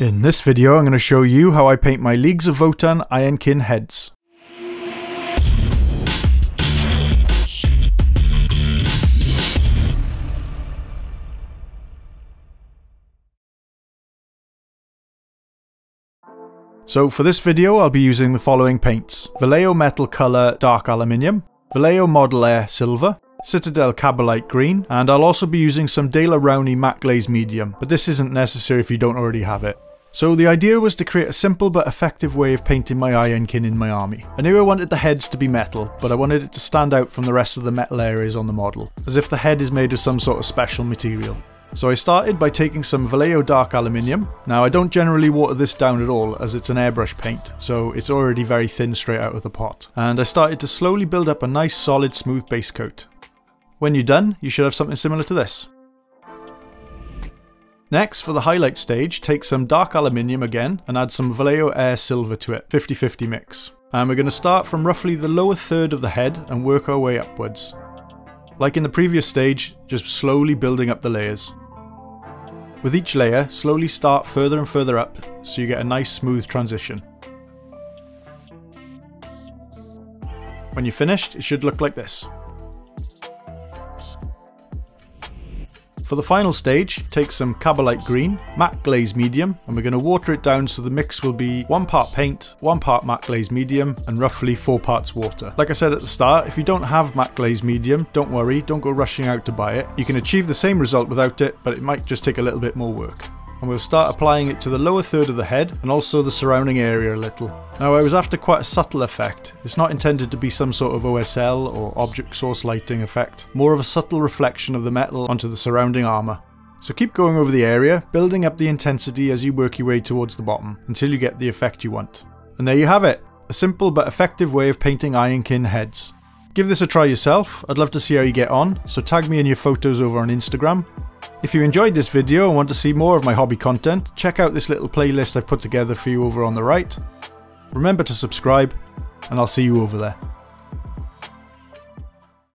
In this video I'm going to show you how I paint my Leagues of Votann Ironkin heads. So for this video I'll be using the following paints: Vallejo Metal Colour Dark Aluminium, Vallejo Model Air Silver, Citadel Cabalite Green, and I'll also be using some Daler-Rowney Matte Glaze Medium, but this isn't necessary if you don't already have it. So the idea was to create a simple but effective way of painting my Ironkin in my army. I knew I wanted the heads to be metal, but I wanted it to stand out from the rest of the metal areas on the model, as if the head is made of some sort of special material. So I started by taking some Vallejo Dark Aluminium. Now I don't generally water this down at all as it's an airbrush paint, so it's already very thin straight out of the pot. And I started to slowly build up a nice solid smooth base coat. When you're done, you should have something similar to this. Next, for the highlight stage, take some dark aluminium again and add some Vallejo Air Silver to it, 50-50 mix. And we're going to start from roughly the lower third of the head and work our way upwards. Like in the previous stage, just slowly building up the layers. With each layer, slowly start further and further up so you get a nice smooth transition. When you're finished, it should look like this. For the final stage, take some Cabalite Green, Matte Glaze Medium, and we're going to water it down so the mix will be 1 part paint, 1 part Matte Glaze Medium, and roughly 4 parts water. Like I said at the start, if you don't have Matte Glaze Medium, don't worry, don't go rushing out to buy it. You can achieve the same result without it, but it might just take a little bit more work. And we'll start applying it to the lower third of the head and also the surrounding area a little. Now I was after quite a subtle effect. It's not intended to be some sort of OSL or object source lighting effect, more of a subtle reflection of the metal onto the surrounding armour. So keep going over the area, building up the intensity as you work your way towards the bottom until you get the effect you want. And there you have it, a simple but effective way of painting Ironkin heads. Give this a try yourself, I'd love to see how you get on, so tag me in your photos over on Instagram. If you enjoyed this video and want to see more of my hobby content, check out this little playlist I've put together for you over on the right. Remember to subscribe, and I'll see you over there.